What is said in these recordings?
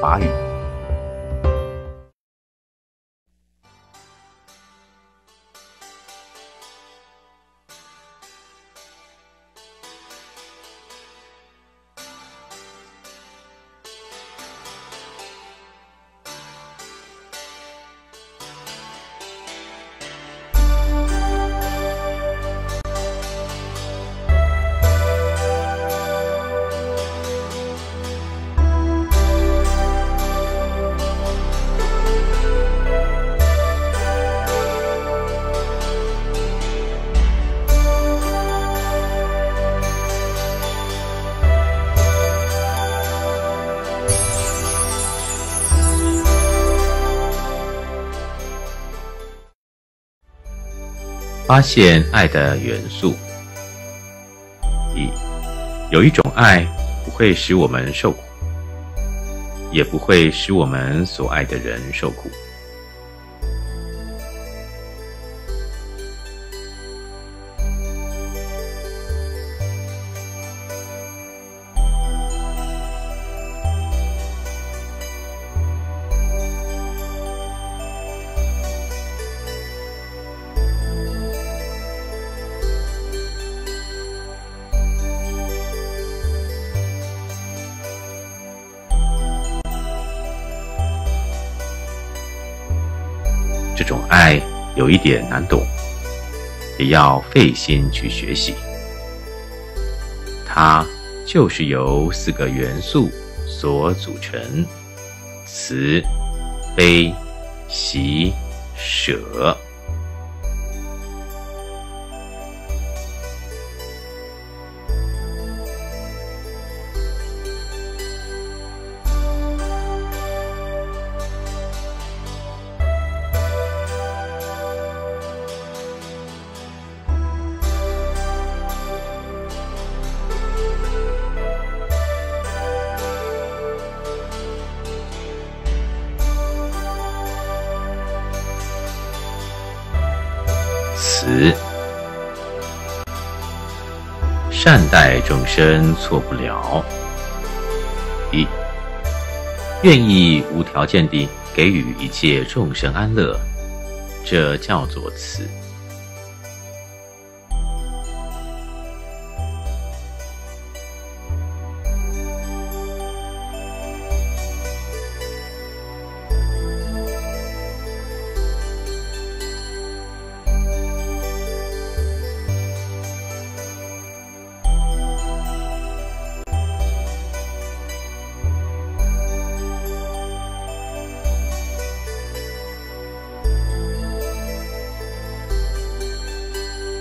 法语。发现爱的元素。一，有一种爱不会使我们受苦，也不会使我们所爱的人受苦。这种爱有一点难懂，也要费心去学习。它就是由4个元素所组成：慈、悲、喜、舍。慈，善待众生错不了。一，愿意无条件地给予一切众生安乐，这叫做慈。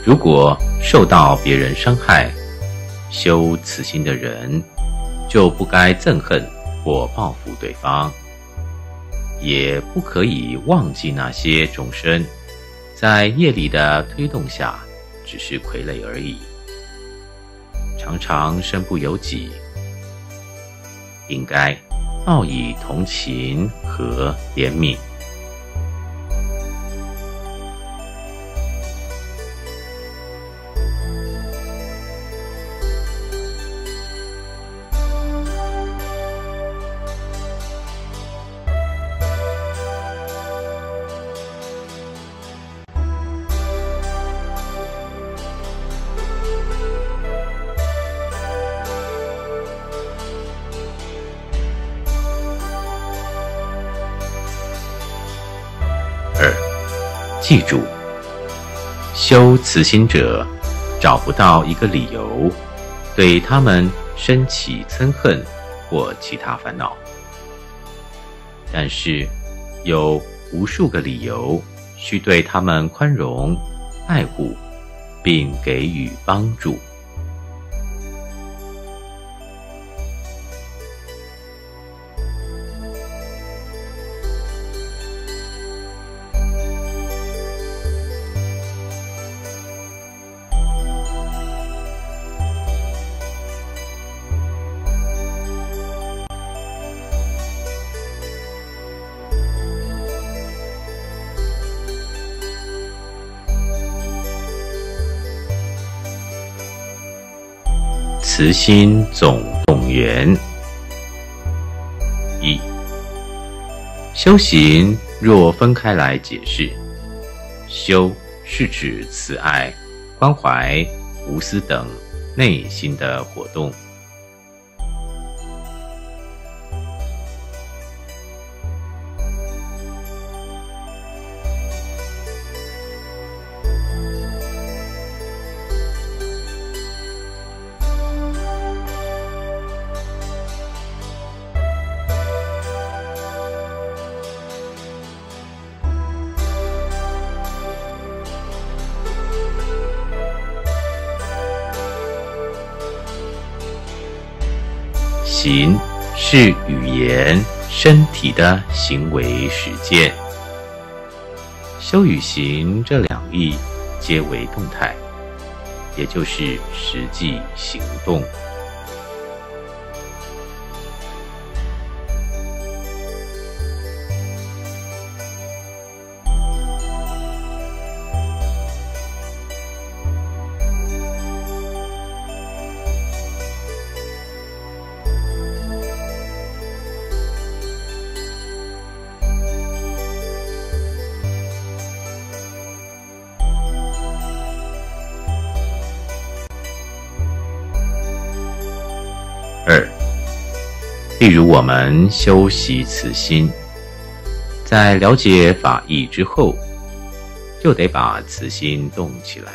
如果受到别人伤害，修慈心的人就不该憎恨或报复对方，也不可以忘记那些众生在业力的推动下只是傀儡而已，常常身不由己，应该报以同情和怜悯。记住，修慈心者找不到一个理由对他们生起嗔恨或其他烦恼，但是有无数个理由需对他们宽容、爱护，并给予帮助。慈心总动员。一，修行若分开来解释，修是指慈爱、关怀、无私等内心的活动。行是语言、身体的行为实践。修与行这两义皆为动态，也就是实际行动。例如，我们修习慈心，在了解法义之后，就得把慈心动起来。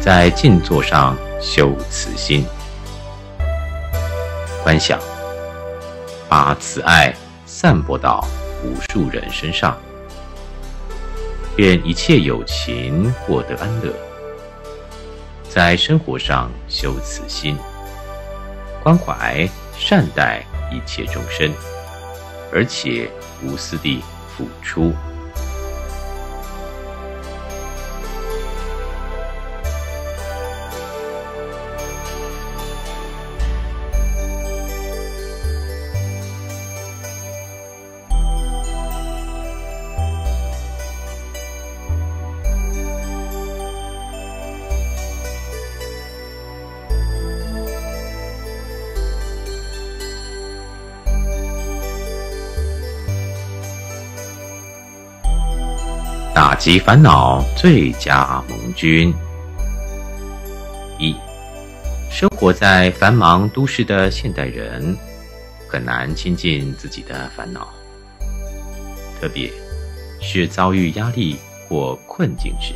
在静坐上修慈心，观想，把慈爱散播到无数人身上，愿一切有情获得安乐。在生活上修慈心，关怀善待一切众生，而且无私地付出。打击烦恼最佳盟军。一，生活在繁忙都市的现代人，很难亲近自己的烦恼，特别是遭遇压力或困境时，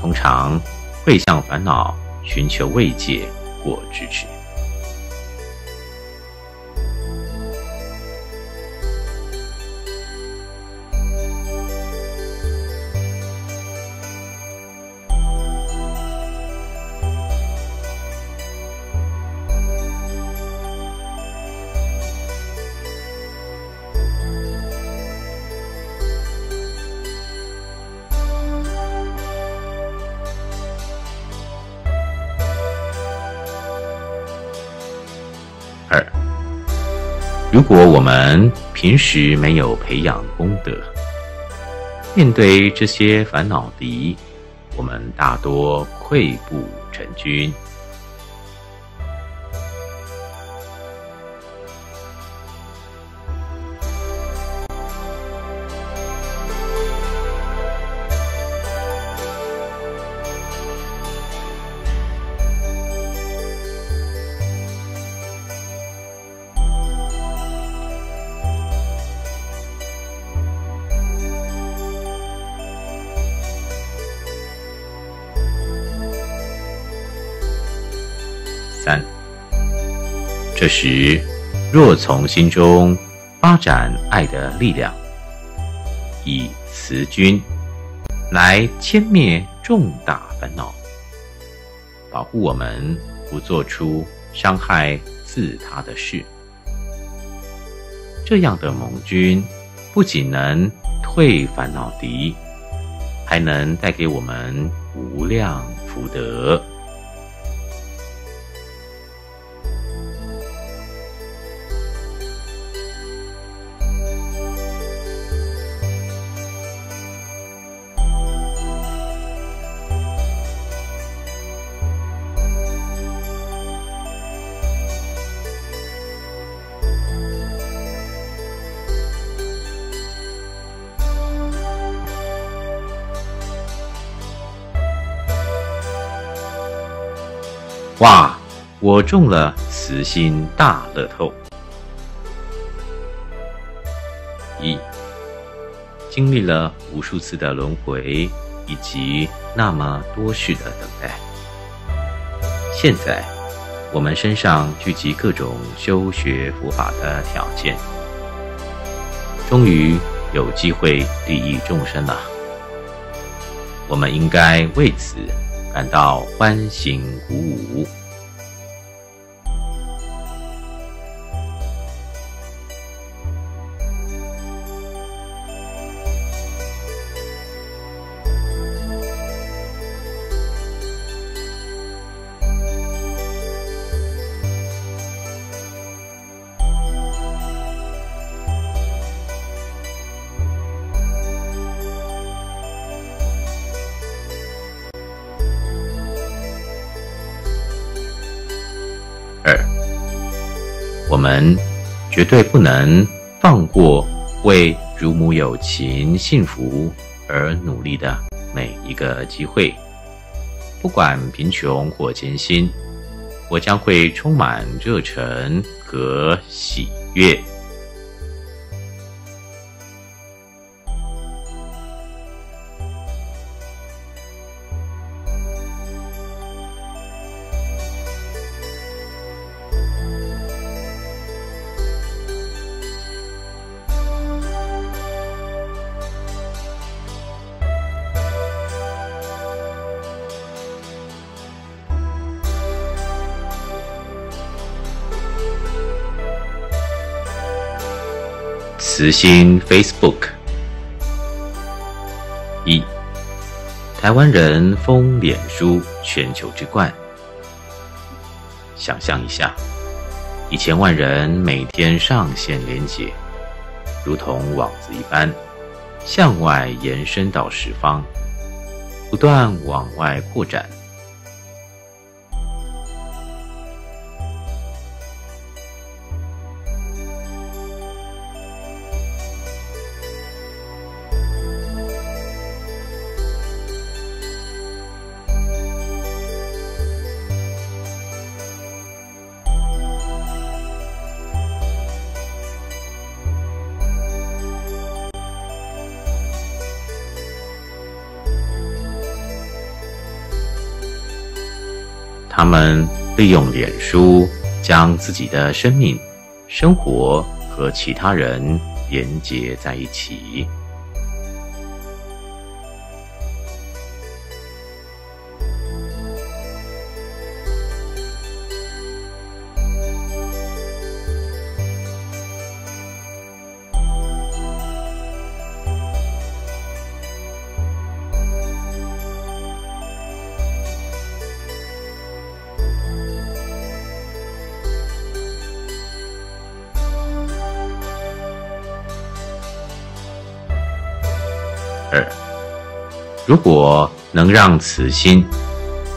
通常会向烦恼寻求慰藉或支持。如果我们平时没有培养功德，面对这些烦恼敌，我们大多溃不成军。三，这时若从心中发展爱的力量，以慈君来歼灭重大烦恼，保护我们不做出伤害自他的事，这样的盟军不仅能退烦恼敌，还能带给我们无量福德。哇！我中了慈心大乐透！一，经历了无数次的轮回以及那么多世的等待，现在我们身上聚集各种修学佛法的条件，终于有机会利益众生了。我们应该为此感到欢欣鼓舞。我们绝对不能放过为如母有情幸福而努力的每一个机会，不管贫穷或艰辛，我将会充满热忱和喜悦。慈心 Facebook。 1. 台湾人封脸书全球之冠。想象一下，1000万人每天上线连结，如同网子一般向外延伸到十方，不断往外扩展。他们利用脸书将自己的生命、生活和其他人连结在一起。2. 如果能让慈心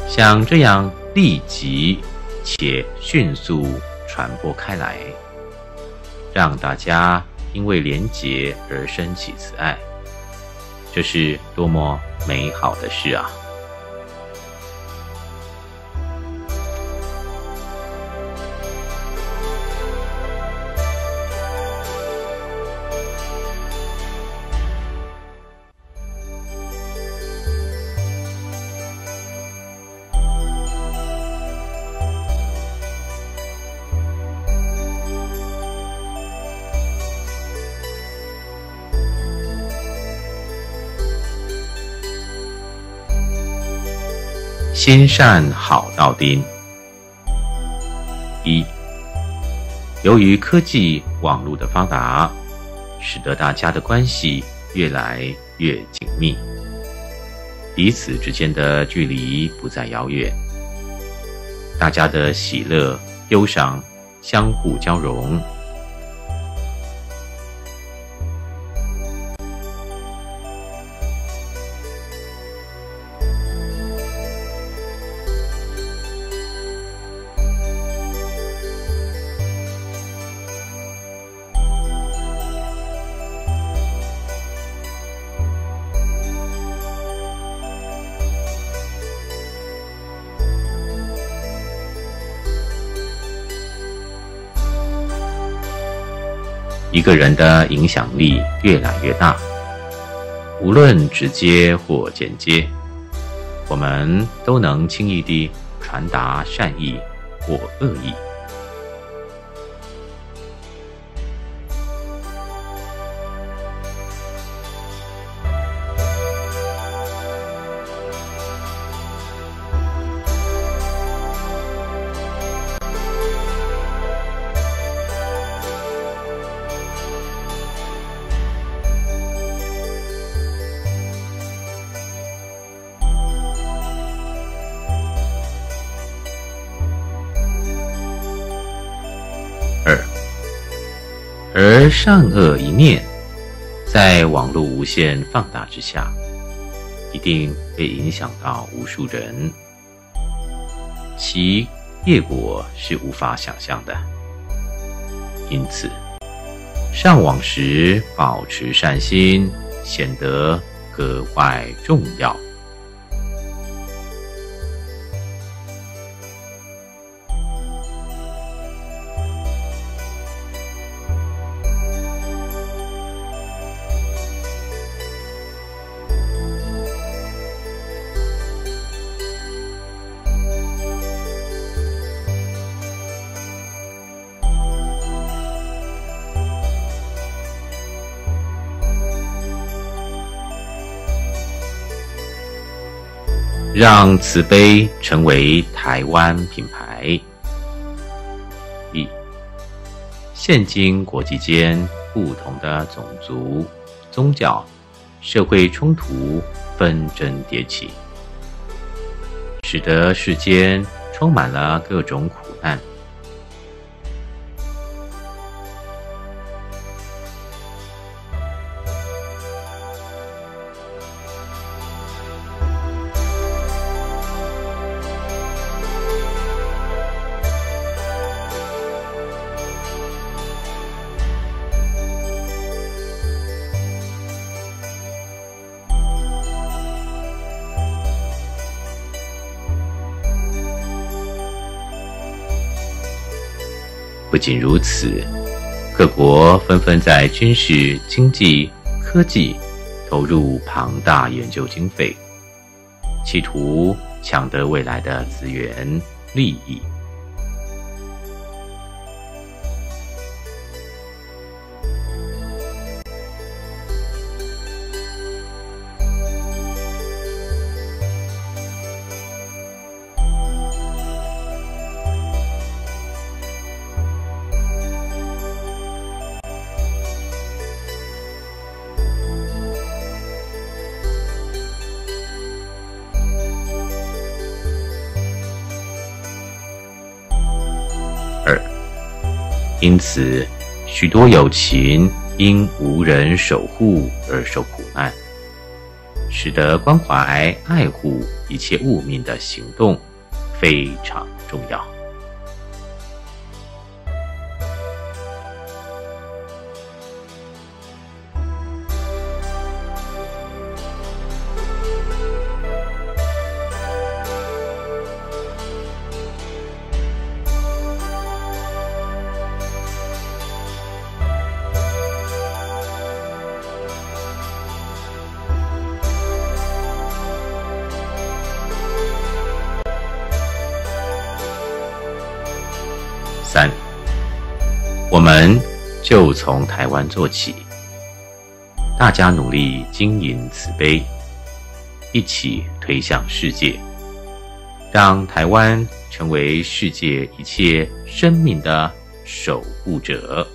像这样立即且迅速传播开来，让大家因为连结而升起慈爱，这是多么美好的事啊！心善好道丁。1. 由于科技网络的发达，使得大家的关系越来越紧密，彼此之间的距离不再遥远，大家的喜乐、忧伤相互交融。一个人的影响力越来越大，无论直接或间接，我们都能轻易地传达善意或恶意。而善恶一面，在网络无限放大之下，一定被影响到无数人，其业果是无法想象的。因此，上网时保持善心，显得格外重要。让慈悲成为台湾品牌。一、现今国际间不同的种族、宗教、社会冲突纷争迭起，使得世间充满了各种苦难。不仅如此，各国纷纷在军事、经济、科技投入庞大研究经费，企图抢得未来的资源利益。因此，许多友情因无人守护而受苦难，使得关怀爱护一切物命的行动非常重要。三，我们就从台湾做起，大家努力经营慈悲，一起推向世界，让台湾成为世界一切生命的守护者。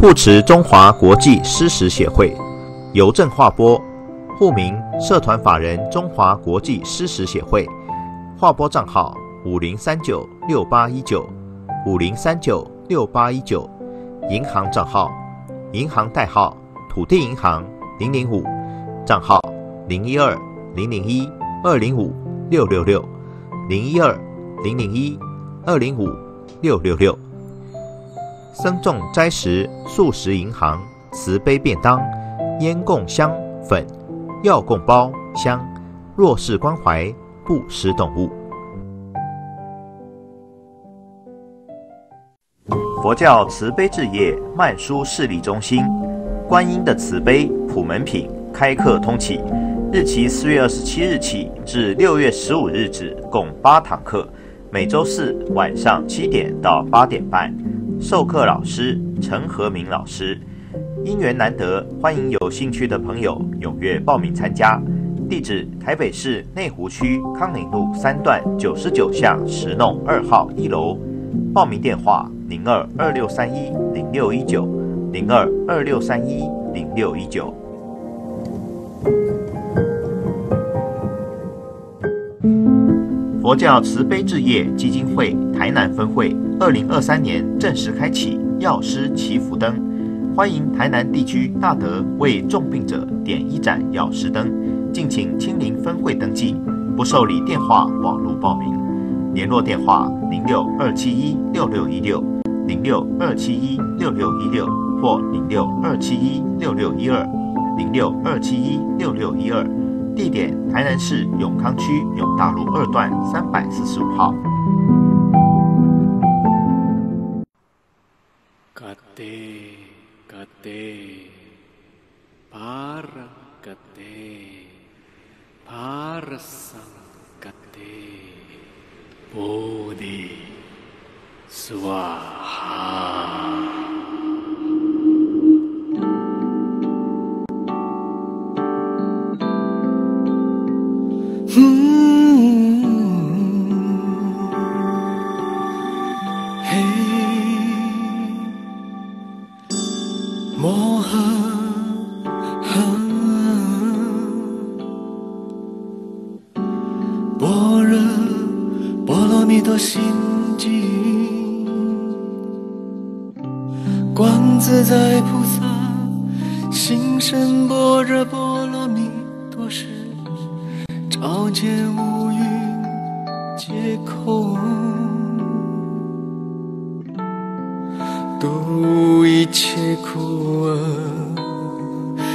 护持中华国际施食协会，邮政划拨，户名社团法人中华国际施食协会，划拨账号50396819，50396819，银行账号，银行代号土地银行005，账号0120012056666，0120012056666。僧众斋食素食银行慈悲便当、烟供香粉、药供包香，弱势关怀，布施动物。佛教慈悲置业曼殊市立中心，观音的慈悲普门品开课通启，日期4月27日起至6月15日止，共8堂课，每周四晚上7点到8点半。授课老师陈和明老师，因缘难得，欢迎有兴趣的朋友踊跃报名参加。地址：台北市内湖区康宁路3段99巷10弄2号1楼。报名电话：02-2631-0619，02-2631-0619。佛教慈悲置业基金会台南分会2023年正式开启药师祈福灯，欢迎台南地区大德为重病者点一盏药师灯，敬请亲临分会登记，不受理电话、网络报名。联络电话0627166616、0627166616或06271662、06271662。地点：台南市永康区永大路2段345号。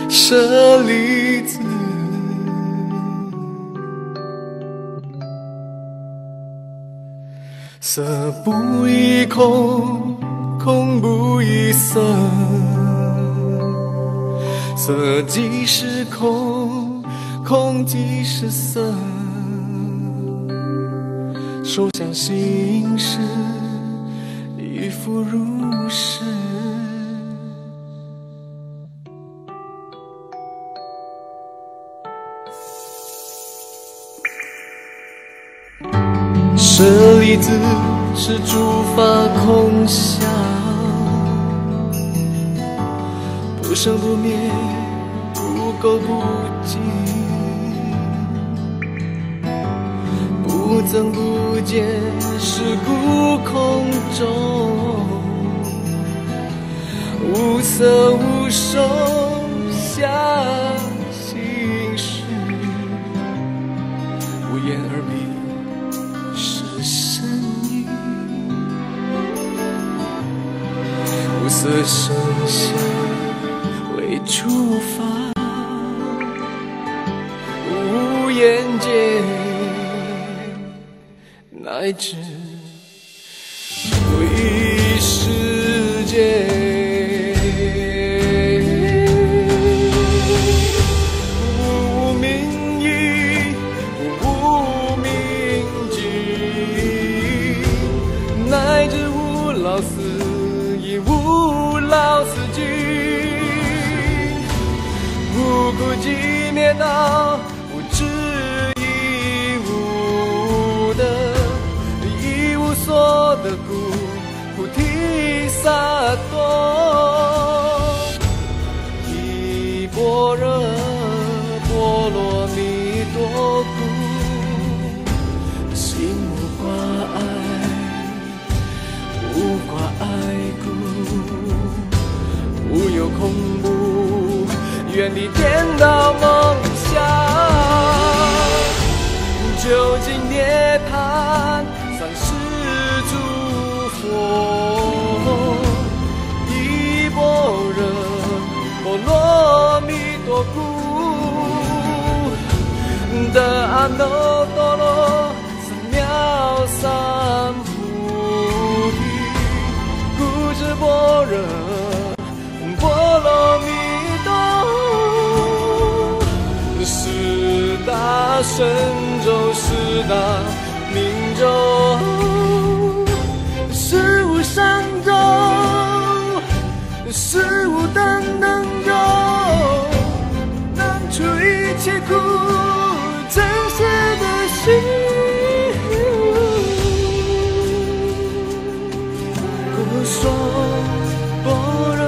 舍利子是诸法空相，不生不灭，不垢不净，不增不减，是故空中无色无受想行识，无眼耳鼻。无色声香味触法，眼界，乃至为世界。 寂灭到无知一无的一无所得故，菩提萨埵，依般若波罗蜜多故，心无挂碍，无挂碍故，无有恐怖。 远离颠倒梦想，究竟涅槃，三世诸佛，依般若波罗蜜多故，得阿耨多罗三藐三菩提，故知般若波罗蜜。 大神州是大明州，是无上州，是无等等州，能除一切苦，真实的心。故说般若。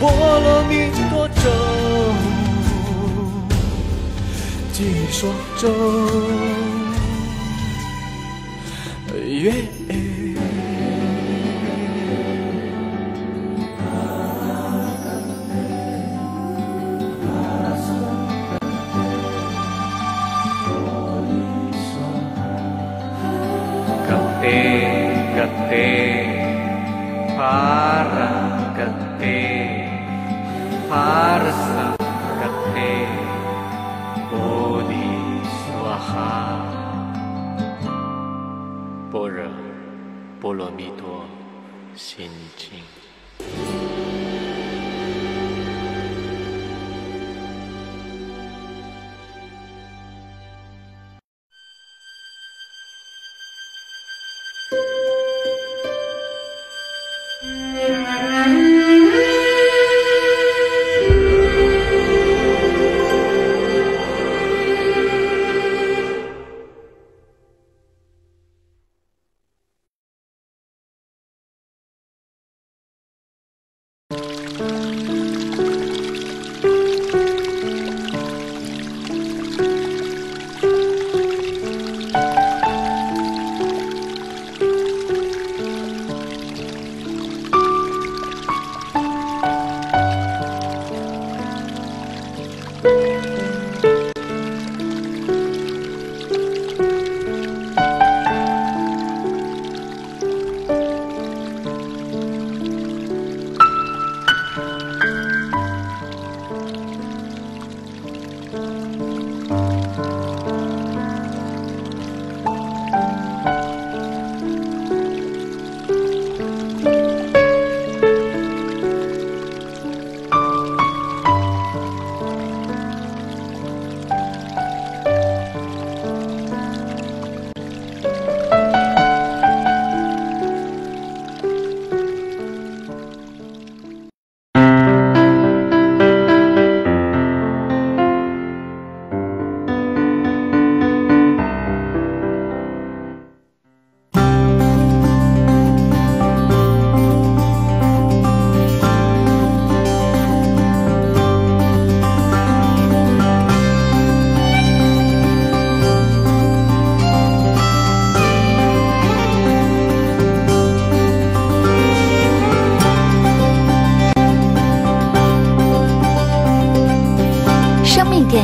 波罗蜜多咒，即说咒，Parsa kate bodhisvaha Bora Bolomito Sin Ching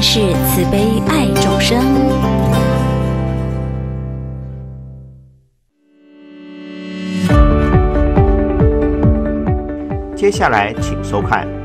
是慈悲爱众生。接下来，请收看。